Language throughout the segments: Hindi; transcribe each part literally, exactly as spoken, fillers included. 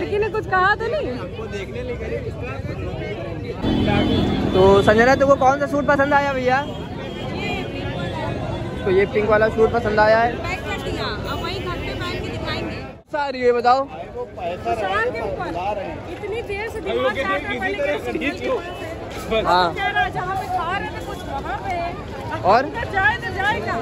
लड़की ने कुछ कहा तो नहीं? आपको देखने लेकर। तो संजना, तुमको कौन सा सूट पसंद आया भैया? तो ये पिंक वाला सूट पसंद आया है। सारी ये बताओ, इतनी देर से दिमाग पे और जाए तो जाए ना।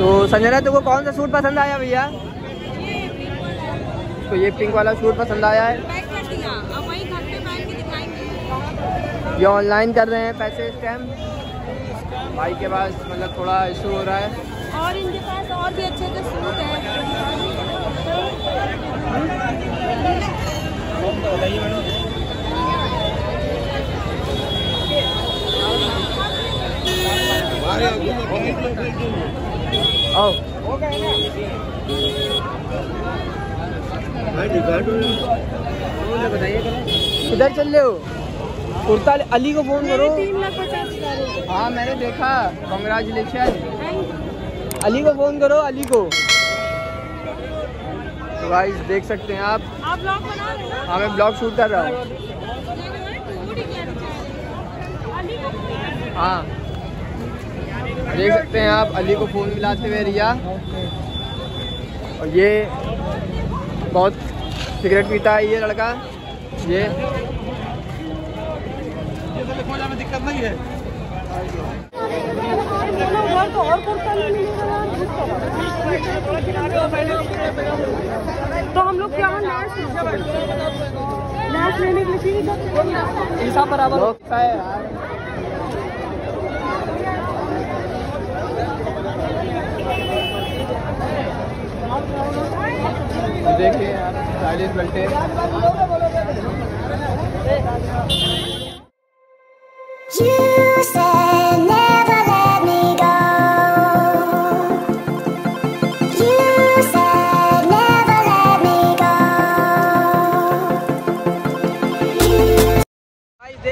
तो संजना, तुमको कौन सा सूट पसंद आया भैया? तो ये पिंक वाला सूट पसंद आया है। ये ऑनलाइन कर रहे हैं पैसे स्कैम, भाई के पास मतलब थोड़ा इशू हो रहा है। और इनके पास और भी अच्छे अच्छे सूट हैं। किधर चल रहे हो? कुर्ता अली को फोन करो। हाँ मैंने देखा, कॉन्ग्रेचुलेशन। अली को फोन करो, अली को। गाइस देख सकते हैं आप। आप ब्लॉग बना रहे हो? हाँ मैं ब्लॉग शूट कर रहा हूँ। हाँ देख सकते हैं आप, अली को फ़ोन मिलाते हुए रिया। और ये बहुत सिगरेट पीता है ये लड़का। ये ये तो लिखो जाने दिक्कत नहीं है। तो हम लोग क्या लास्ट लेने के लिए ईसा बराबर होता है। देखिए यार, चालीस घंटे। देख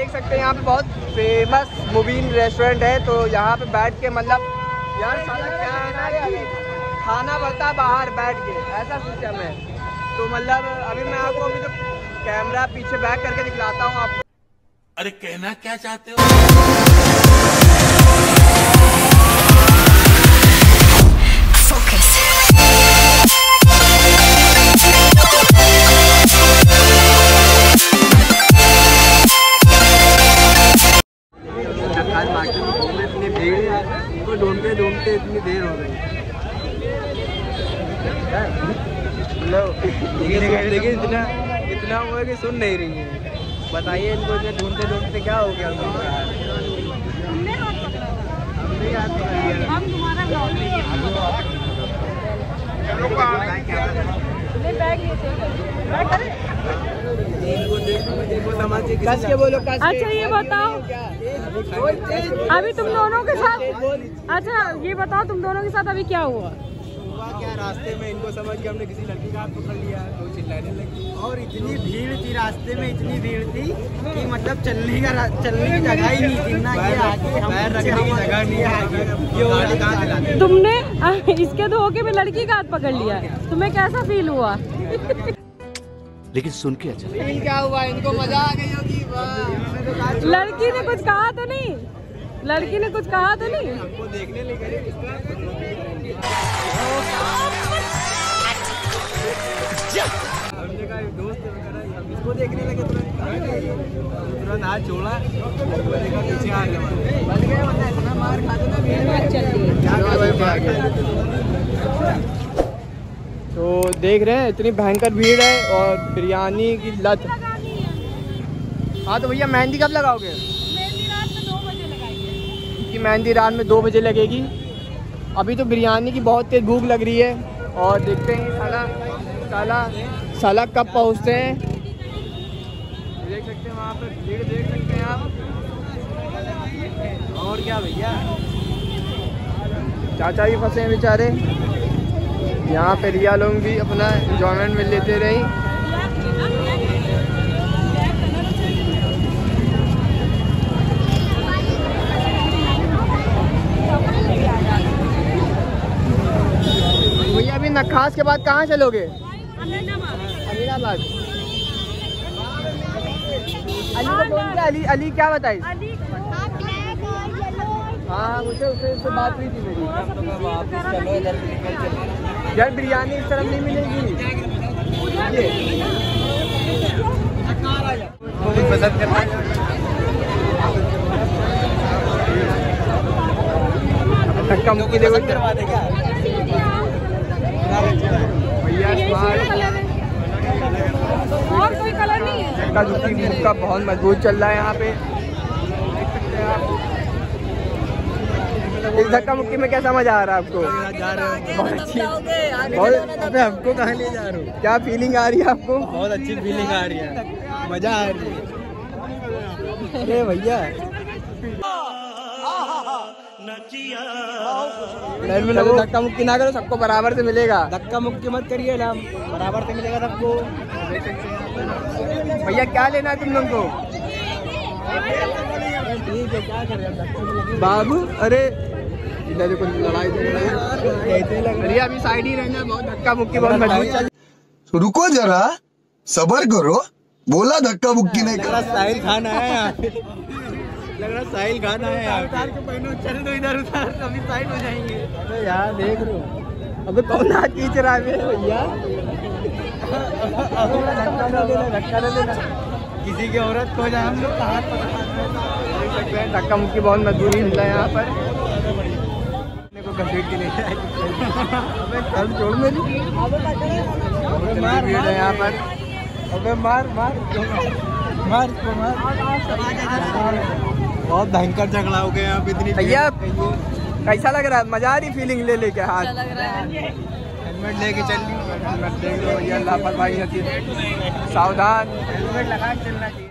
सकते हैं यहाँ पे बहुत फेमस मुबीन रेस्टोरेंट है। तो यहाँ पे बैठ के मतलब यार साला क्या है ना, खाना बनता बाहर बैठ के, ऐसा सिस्टम है। तो मतलब अभी मैं आपको अभी तो कैमरा पीछे बैक करके दिखलाता हूँ आपको। अरे कहना क्या चाहते हो? इतनी भीड़ को ढूंढते ढूंढते इतनी देर हो गई। लेकिन इतना इतना हुआ कि सुन नहीं रही है। बताइए इनको, इतने ढूंढते ढूंढते क्या हो गया? कस के बोलो, कस के। अच्छा ये बताओ, अभी तुम दोनों के साथ अच्छा ये बताओ तुम दोनों के साथ अभी क्या हुआ? क्या रास्ते में इनको समझ के हमने किसी लड़की का हाथ पकड़ लिया तो चिल्लाने लगी। और इतनी भीड़ थी रास्ते में, इतनी भीड़ थी कि मतलब चलने का चलने की जगह ही नहीं थी ना। ये आगे पैर रखने की जगह नहीं है। तुमने इसके धोखे में लड़की का हाथ पकड़ लिया, तुम्हें कैसा फील हुआ? लेकिन सुन के अच्छा फील क्या हुआ? इनको मजा आ गई होगी। लड़की ने कुछ कहा तो नहीं? लड़की ने कुछ कहा तो नहीं? आपको देखने लेकर दोस्त इसको देखने लगे, तुरंत हाथ छोड़ा, देखा पीछे आ गया। बच गया, बता इतना मार खा देना। तो देख रहे हैं इतनी भयंकर भीड़ है और बिरयानी की लत। हाँ तो भैया मेहंदी कब लगाओगे? मेहंदी रात में दो बजे लगाएंगे। कि मेहंदी रात में दो बजे लगेगी। अभी तो बिरयानी की बहुत तेज भूख लग रही है और देखते हैं साला साला साला कब पहुँचते हैं, देख सकते हैं वहाँ पे भीड़ देख सकते हैं आप। और क्या भैया, चाचा भी फंसे हैं बेचारे। यहाँ पे रिया लोग भी अपना एंजॉयमेंट में लेते रही। भैया अभी नक्खास के बाद कहाँ चलोगे? अमीनाबाद। अली अली क्या बताई? हाँ मुझे उससे उससे बात हुई थी मेरी। यार बिरयानी इस तरफ नहीं मिलेगी, मदद करना। धक्का मुक्की देखो धक्का मुक्की मुक्का बहुत मजबूत चल रहा है यहाँ पे, देख सकते हैं आप। इस धक्का मुक्की में क्या समझ आ रहा है आपको? जा रहे हो बहुत अच्छी, बहुत। हमको कहाँ ले जा रहे हो? क्या फीलिंग आ रही है आपको? बहुत अच्छी फीलिंग आ रही है, मजा आ रही है। अरे भैया धक्का मुक्की ना करो, सबको बराबर से मिलेगा। धक्का मुक्की मत करिए ना, बराबर से मिलेगा सबको। भैया क्या लेना है तुम लोग को? बाबू अरे इधर कुछ लड़ाई झगड़ा अभी साइड ही रहना, बहुत धक्का मुक्की बहुत मजबूत। रुको जरा सबर करो, बोला धक्का मुक्की नहीं करा। साहिल खान आया है, लग रहा साहिल खान आया है। उतार के पहनो, चल दो इधर उतार, अभी साइड हो जाएंगे। अरे यार देख लो अबे कौन हाथ खींच रहा है भैया। धक्का न देना किसी की औरत को, जहाँ हम लोग हाथ देख सकते हैं। धक्का मुक्की बहुत मजबूत मिलता है यहाँ पर। को कंप्लीट के लिए कल छोड़ मेरी भीड़ है यहाँ पर। अबे मार मार मार बहुत भयंकर झगड़ा हो गया यहाँ पे इतनी। भैया कैसा लग रहा है? मजा आ रही फीलिंग ले लेके हाथ लग रहा है। हेलमेट लेके चल हेलमेट देख लो भैया, लापरवाही होती है, सावधान हेलमेट लगा के चलना चाहिए।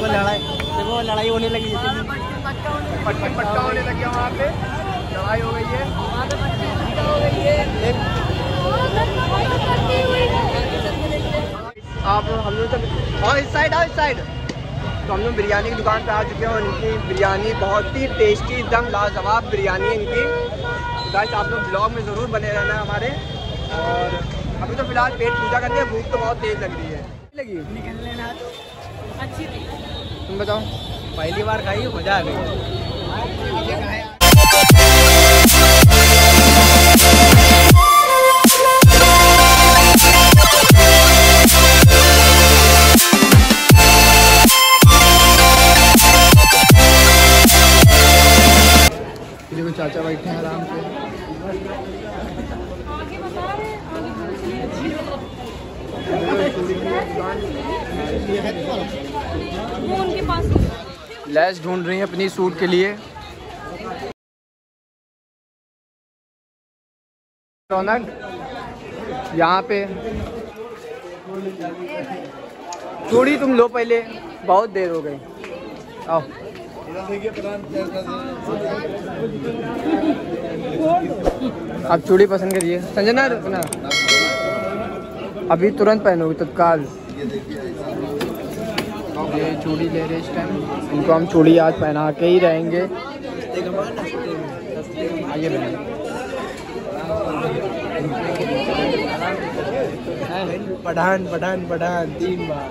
वो लड़ाई वो लड़ाई होने लगी, पटका होने लगी वहाँ पे, लड़ाई हो गई है हो गई है। आप हम लोग तो और इस साइड आओ, इस साइड। तो हम लोग बिरयानी की दुकान पे आ चुके हैं और इनकी बिरयानी बहुत ही टेस्टी, एकदम लाजवाब बिरयानी इनकी। गाइस आप लोग ब्लॉग में ज़रूर बने रहना हमारे। और अभी तो फिलहाल पेट पूजा करके, भूख तो बहुत तेज़ लग रही है। लगी निकल लेना अच्छी थी। तुम बताओ पहली बार खाई, मजा आ गई। चाचा बैठे हैं आराम से। आगे बता रहे वो उनके पास लैस ढूंढ रही है अपनी सूट के लिए। रौनक यहाँ पे थोड़ी तुम लो, पहले बहुत देर हो गई। आओ आप चूड़ी पसंद करिए। संजना रुकना, अभी तुरंत पहनोगे तत्काल। ये चूड़ी ले रहे इस टाइम, इनको हम चूड़ी आज पहना के ही रहेंगे। आइए पठान पठान पठान तीन बार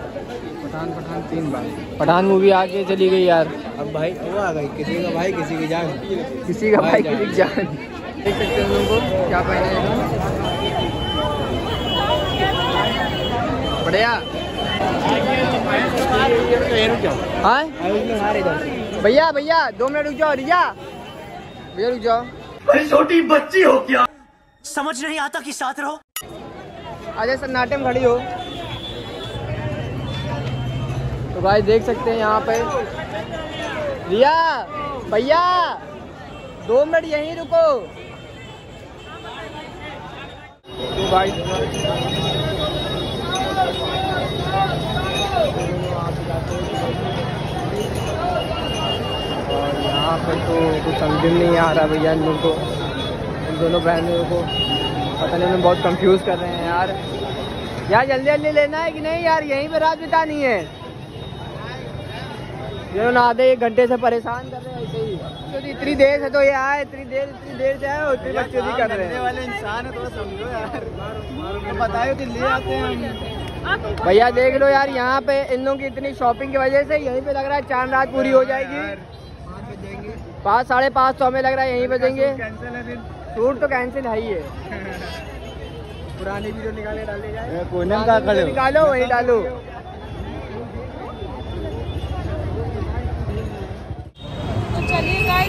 पठान पठान तीन बार पठान मूवी आके चली गई यार। अब भाई वो आ गई, किसी का भाई किसी की जान, किसी का भाई किसी की जान। देख सकते हैं लोगों को क्या पहना बढ़िया। भैया भैया दो मिनट रुक जाओ। रिया भैया रुक जाओ, अरे छोटी बच्ची हो क्या, समझ नहीं आता कि साथ रहो। अजय सन्नाटे में खड़ी हो। तो भाई देख सकते हैं यहाँ पे रिया भैया दो मिनट यहीं रुको। तो भाई यहाँ पर तो कुछ समझ नहीं आ रहा भैया इन लोगों को, इन दोनों बहनों को पता नहीं हमें बहुत कंफ्यूज कर रहे हैं यार। यार जल्दी जल्दी लेना है कि नहीं यार, यहीं पर रात बितानी है। ये ना आधे एक घंटे से परेशान कर रहे हैं ऐसे ही, क्योंकि इतनी देर से तो ये आए, इतनी देर इतनी देर से आए और इतनी बकचोदी कर रहे हैं। वाले इंसान है थोड़ा समझो यार, बताओ कि ले आते हैं। भैया देख लो यार, यहाँ पे इन लोगों की इतनी शॉपिंग की वजह से यहीं पे लग रहा है चांद रात पूरी हो जाएगी। पाँच साढ़े पाँच सौ हमें लग रहा है यहीं पे देंगे। टूर तो कैंसिल है ही है, पुरानी वीडियो निकाले डाले जाए, निकालो वही डालो।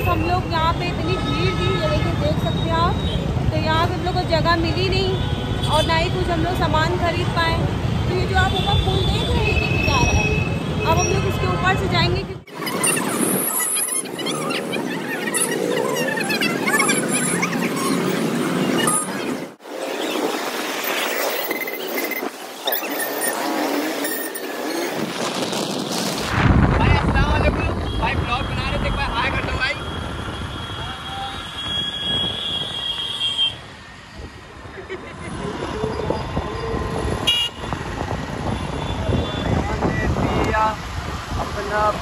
हम लोग यहाँ पे इतनी भीड़ थी, ये देखिए देख सकते हैं आप। तो यहाँ पे हम लोग को जगह मिली नहीं और ना ही कुछ हम लोग सामान खरीद पाए। तो ये जो आप ऊपर पुल देख रहे हैं, देखिए जा रहा है। अब हम लोग इसके ऊपर से जाएंगे कि...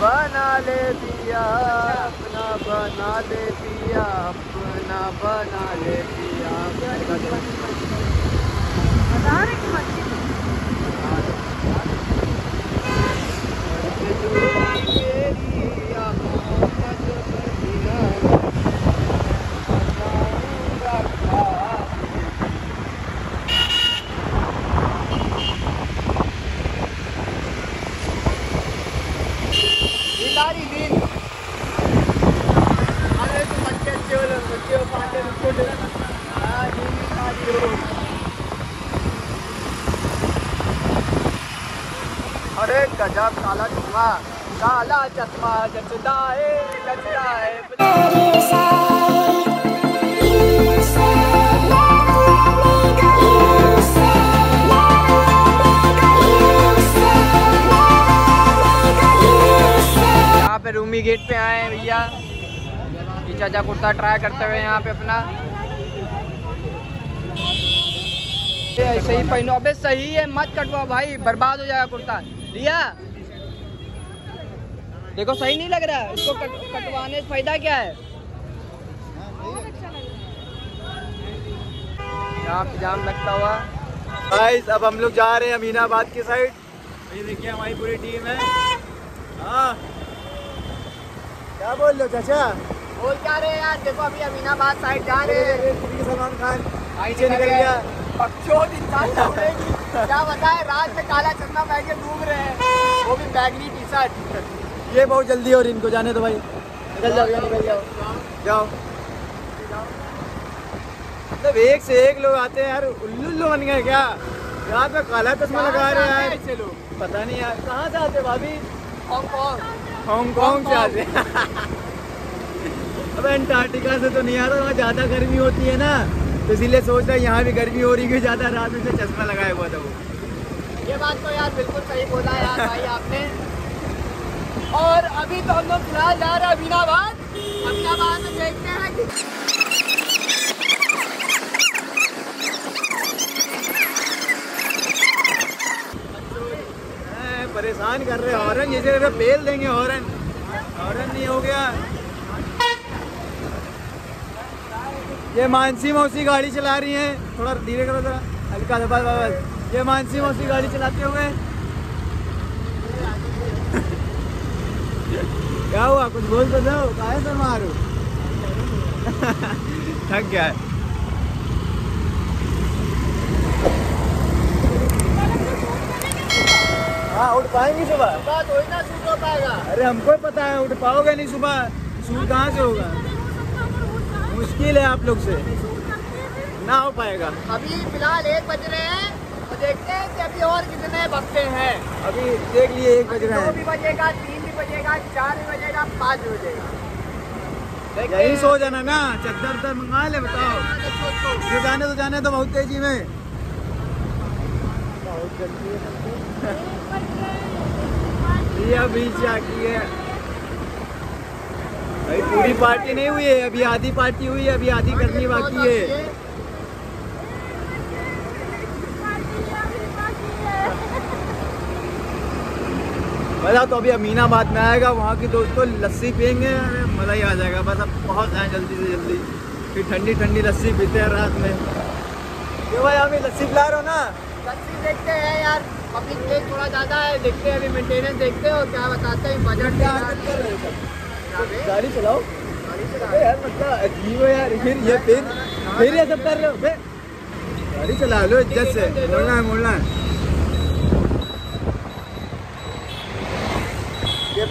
बना ले दिया अपना, बना ले दिया अपना, बना ले दिया अपना। अरे गजब काला चश्मा, काला चश्मा जचता है, जचता है। रूमी गेट पे आए हैं भैया, ये चाचा कुर्ता ट्राई करते हुए यहाँ पे अपना। ये ऐसे ही पहनो, अबे सही है, मत कटवा भाई, बर्बाद हो जाएगा कुर्ता। लिया देखो सही नहीं लग रहा है, इसको कट, कटवाने से फायदा क्या है। यहाँ पे जाम लगता हुआ गाइस, अब हम लोग जा रहे हैं अमीनाबाद की साइड। ये देखिए हमारी पूरी टीम है। हाँ क्या बोल लो चाचा, बोल क्या रहे यार, देखो अभी अमीनाबाद साइड जा रहे हैं। सलमान खान नीचे निकल गया, क्या बताए, रात में काला चश्मा पहन के डूब रहे हैं, वो भी बैगनी टी शर्ट। ये बहुत जल्दी हो रही, इनको जाने दो भाई, निकल जाओ निकल जाओ जाओ। मतलब एक से एक लोग आते हैं यार, उल्लू उल्लू बन गए क्या, रात में काला चश्मा लगा रहे हैं ऐसे लोग। पता नहीं यार कहाँ से आते भाभी, हांगकॉन्ग हांगकॉन्ग से आते हैं। अब अंटार्कटिका से तो नहीं आ रहा, वहाँ ज़्यादा गर्मी होती है ना, तो इसीलिए सोच रहा है यहाँ भी गर्मी हो रही है ज़्यादा, रात में चश्मा लगाया हुआ था वो। ये बात तो यार बिल्कुल सही बोला यार भाई आपने। और अभी तो हम लोग फिलहाल जा रहे हैं अमीनाबाद। अमीनाबाद में देखते हैं कि परेशान कर रहे हॉर्न, जैसे तो बेल देंगे हॉर्न, हॉर्न नहीं हो गया। ये मानसी मौसी गाड़ी चला रही हैं, थोड़ा धीरे करो जरा, हल्का दबा दबा। ये मानसी मौसी गाड़ी चलाते हुए क्या हुआ, कुछ बोल तो दो, कहा है सर मारू। थक गया है हाँ, उठ पाएंगे सुबह, सुबह तो इतना सूट हो पाएगा। अरे हमको पता है उठ पाओगे नहीं सुबह, सूट कहाँ से होगा, मुश्किल है आप लोग से, ना हो पाएगा। अभी फिलहाल एक बज रहे हैं और देखते हैं कि अभी और कितने बजते हैं। अभी देख लिए एक बज रहे हैं, दो भी बजेगा, तीन भी बजेगा, चार भी बजेगा, पाँच भी बजेगा। यही सो जाना ना, चक्कर उधर मंगा ले। बताओ तो जाने तो जाने तो बहुत तेजी में ये बीच जाती है भाई। पूरी पार्टी नहीं हुई है, अभी आधी पार्टी हुई है, अभी आधी करनी बाकी है। मज़ा तो अभी अमीनाबाद में आएगा, वहाँ की दोस्तों लस्सी पियेंगे, मज़ा ही आ जाएगा। बस अब पहुँच जाए जल्दी से जल्दी, फिर ठंडी ठंडी लस्सी पीते हैं रात में। क्यों भाई अभी लस्सी पिला रहे हो ना? लस्सी देखते हैं यार, पब्लिक रेट थोड़ा ज़्यादा है, देखते हैं अभी मेंटेनेंस देखते हैं और क्या बताते हैं बजट क्या है। गाड़ी चलाओ यार, मतलब अजीब है यार। फिर ये फिर फिर ये सब कर रहे हो, गाड़ी चला लो इज्जत से, मोड़ना है मोड़ना है।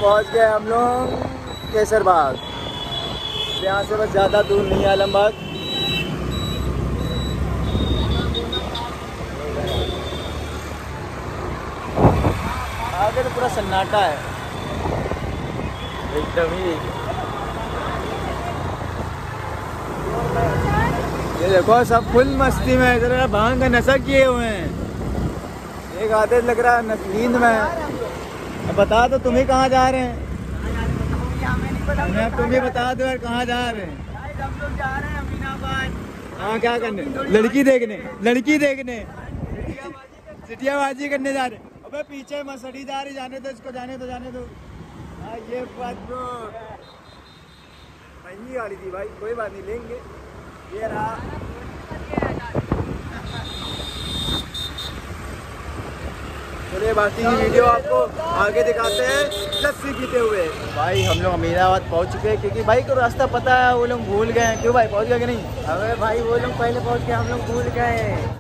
पहुंच गए हम लोग केसरबाग, यहाँ से बस ज़्यादा दूर नहीं है आलमबाग। आगे तो पूरा सन्नाटा है एकदम ही। ये देखो सब फुल मस्ती में, इधर भांग का नशा किए हुए हैं। एक आदत लग रहा है नींद में। अब बता दो तुम्हें कहाँ जा रहे हैं, तुम ही बता दो यार कहाँ जा रहे हैं। हम लोग जा रहे हैं अमीनाबाद। हाँ क्या करने? लड़की देखने, लड़की देखने, चिटियाबाजी करने जा रहे हैं। अबे पीछे मसड़ी जा रही, जाने दो इसको, जाने दो जाने दो। हाँ ये बात तो महंगी गाड़ी थी भाई, कोई बात नहीं लेंगे। ये रहा, चलिए बाकी की वीडियो आपको आगे दिखाते हैं लस्सी पीते हुए। भाई हम लोग अमीनाबाद पहुंच चुके हैं, क्योंकि भाई को रास्ता पता है, वो लोग भूल गए हैं। क्यों भाई पहुंच गए कि नहीं? अरे भाई वो लोग पहले पहुंच गए, हम लोग भूल गए हैं।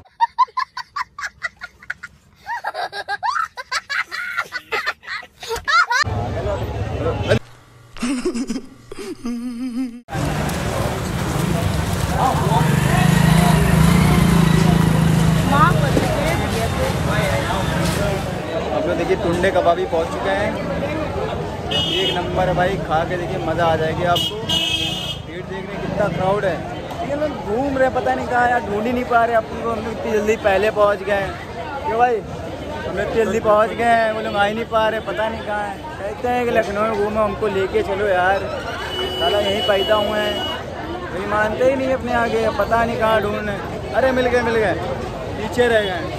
टुंडे कबाबी पहुंच चुके हैं, एक नंबर भाई, खा के देखिए मज़ा आ जाएगी आपको। भीड़ देखने कितना क्राउड है, लेकिन लोग घूम रहे पता नहीं कहाँ यार, ढूंढ ही नहीं पा रहे अपन को। हम लोग इतनी जल्दी पहले पहुंच गए हैं। क्यों भाई हम लोग इतनी जल्दी पहुंच गए हैं, वो लोग आ ही नहीं पा रहे, पता नहीं कहाँ है। कहते हैं कि लखनऊ में घूमो, हमको लेके चलो यार, साला यहीं पैदा हुए हैं। कोई मानते ही नहीं अपने आगे, पता नहीं कहाँ ढूंढने। अरे मिल गए मिल गए, पीछे रह गए।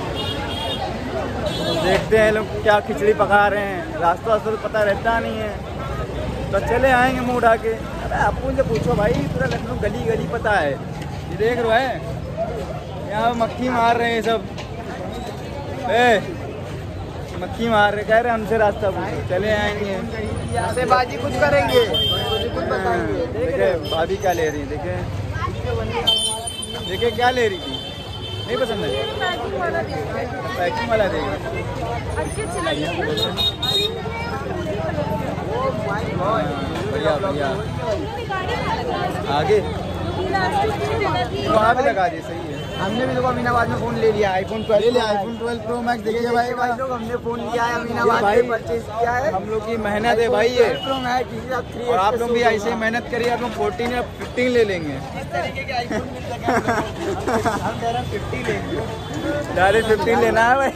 देखते हैं लोग क्या खिचड़ी पका रहे हैं, रास्ता वास्ता तो पता रहता नहीं है, तो चले आएंगे मुँह उठा के। अरे आप उनसे पूछो भाई, पूरा लखनऊ गली गली पता है। ये देख रहे हैं यहाँ मक्खी मार रहे हैं सब, ए मक्खी मार रहे, कह रहे हमसे रास्ता पूछो, चले आएंगे। ऐसे बाजी कुछ करेंगे, कुछ बताएंगे। देखे भाभी क्या ले रही है, देखे देखे क्या ले रही थी, नहीं पसंद है। पैकिंग वाला देगा, बढ़िया बढ़िया। आगे वहाँ भी लगा दिए, सही है। हमने भी देखो अमीनाबाद में फ़ोन ले लिया, आईफोन ट्वेल्व लिया, आईफोन ट्वेल्व प्रो मैक्स। देखिए भाई भाई लोग हमने फ़ोन लिया है अमीनाबाद से, परचेज किया है। हम लोग की मेहनत है भाई ये, और आप लोग भी ऐसे ही मेहनत करिए। आप लोग फोर्टीन या फिफ्टीन ले लेंगे, डायरेक्ट फिफ्टीन लेना है भाई,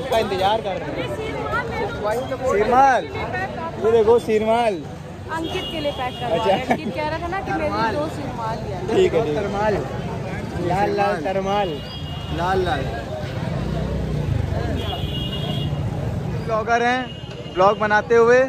उसका इंतजार कर रहे हैं। सीरमाल ये देखो, सीरमाल अंकित के लिए पैक करवा रहे हैं। अंकित कह रहा था ना कि मेरे दो सीरमाल लिया, ठीक है तरमाल, लाल लाल तरमाल, लाल लाल। ब्लॉगर हैं, ब्लॉग बनाते हुए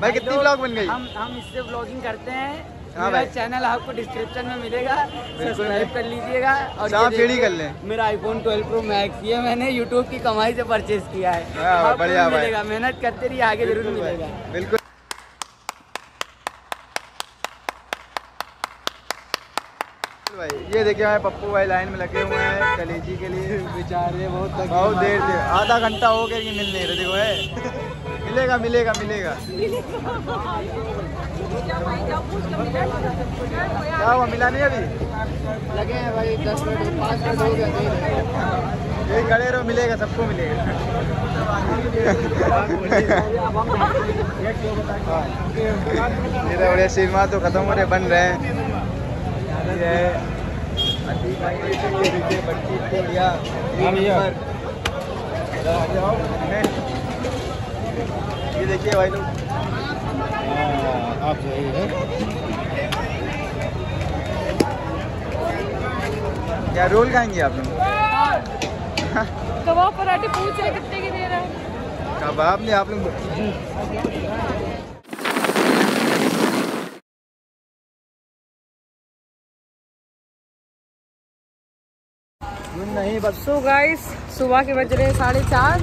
भाई कितनी ब्लॉग बन गई? हम हम इससे ब्लॉगिंग करते हैं। मेरा चैनल आपको डिस्क्रिप्शन में मिलेगा, सब्सक्राइब कर लीजिएगा और ये कर ले। मेरा आईफोन ट्वेल्व प्रो मैक्स ये मैंने यूट्यूब की कमाई से परचेज किया है। बढ़िया भाई, मेहनत करते रहिए, आगे जरूर मिलेगा। बिल्कुल। ये देखिए हमारे पप्पू भाई लाइन में लगे हुए हैं कलेजी के लिए, बेचारे बहुत बहुत देर से, आधा घंटा हो गया कि मिल नहीं रहे। देखो है, मिलेगा मिलेगा मिलेगा। क्या हुआ, मिला नहीं? अभी लगे हैं भाई, दस मिनट पाँच मिनट हो गया, ये खड़े रहो, मिलेगा सबको मिलेगा। मेरा बड़े सिनेमा तो खत्म हो रहे बन रहे हैं। ये देखिए भाई लोग आप क्या रोल खाएंगे आप लोग? कबाब पराठे पूछ रहे कितने की दे रहा है? कबाब ने आप लोग नहीं बस। सो गाइस सुबह के बज रहे हैं साढ़े चार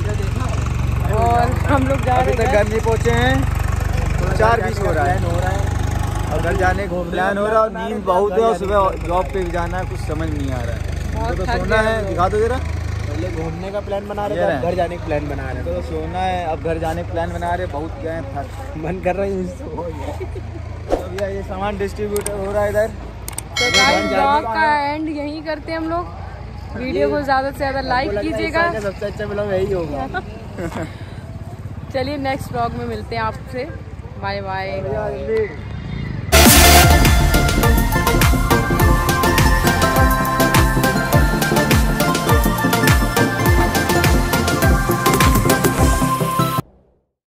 और हम लोग जा रहे हैं, घर नहीं पहुँचे हैं, चार बीस हो रहा है और घर जाने का प्लान हो रहा है और नींद बहुत है और सुबह जॉब पे भी जाना है, कुछ समझ नहीं आ रहा है। तो सोना है, दिखा दो जरा। पहले घूमने का प्लान बना रहे हैं, घर जाने का प्लान बना रहे हैं, तो सोना है, अब घर जाने का प्लान बना रहे हैं, बहुत क्या है मन कर रहा है। ये सामान डिस्ट्रीब्यूटर हो रहा है इधर। तो गाइस ब्लॉग का एंड यहीं करते हैं हम लोग। वीडियो को ज़्यादा से ज़्यादा लाइक कीजिएगा, सबसे अच्छा ब्लॉग यही होगा। चलिए नेक्स्ट ब्लॉग में मिलते हैं आपसे, बाय बाय।